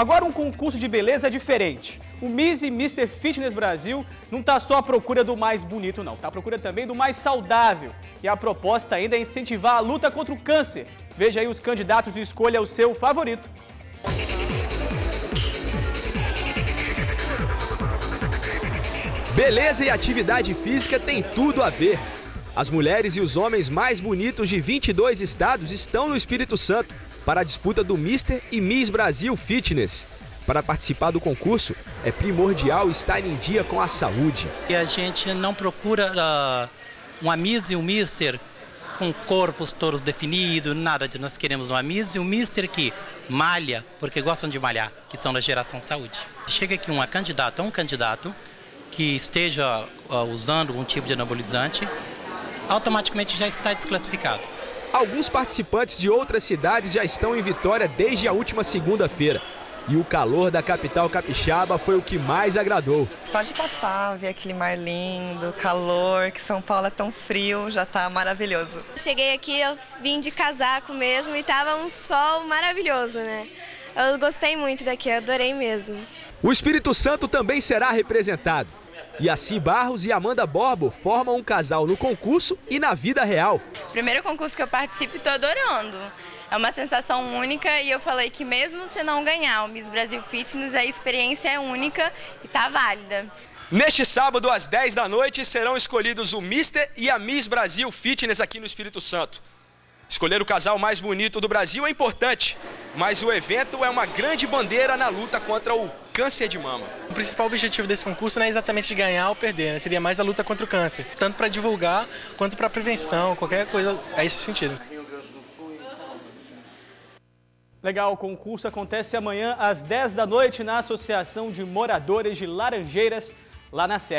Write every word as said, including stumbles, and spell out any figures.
Agora um concurso de beleza é diferente. O Miss e mister Fitness Brasil não está só à procura do mais bonito, não. Está à procura também do mais saudável. E a proposta ainda é incentivar a luta contra o câncer. Veja aí os candidatos e escolha o seu favorito. Beleza e atividade física tem tudo a ver. As mulheres e os homens mais bonitos de vinte e dois estados estão no Espírito Santo para a disputa do mister e Miss Brasil Fitness. Para participar do concurso, é primordial estar em dia com a saúde. E a gente não procura uh, uma Miss e um mister com corpos todos definidos, nada de nós queremos uma Miss e um mister que malha, porque gostam de malhar, que são da geração saúde. Chega aqui uma candidata ou um candidato que esteja uh, usando um tipo de anabolizante, automaticamente já está desclassificado. Alguns participantes de outras cidades já estão em Vitória desde a última segunda-feira. E o calor da capital capixaba foi o que mais agradou. Só de passar, ver aquele mar lindo, calor, que São Paulo é tão frio, já tá maravilhoso. Cheguei aqui, eu vim de casaco mesmo e tava um sol maravilhoso, né? Eu gostei muito daqui, eu adorei mesmo. O Espírito Santo também será representado. Iaci Barros e Amanda Borbo formam um casal no concurso e na vida real. Primeiro concurso que eu participo, tô adorando. É uma sensação única e eu falei que mesmo se não ganhar o Miss Brasil Fitness, a experiência é única e está válida. Neste sábado, às dez da noite, serão escolhidos o mister e a Miss Brasil Fitness aqui no Espírito Santo. Escolher o casal mais bonito do Brasil é importante, mas o evento é uma grande bandeira na luta contra o câncer de mama. O principal objetivo desse concurso não é exatamente ganhar ou perder, né? Seria mais a luta contra o câncer, tanto para divulgar quanto para prevenção, qualquer coisa a esse sentido. Legal, o concurso acontece amanhã às dez da noite na Associação de Moradores de Laranjeiras, lá na Serra.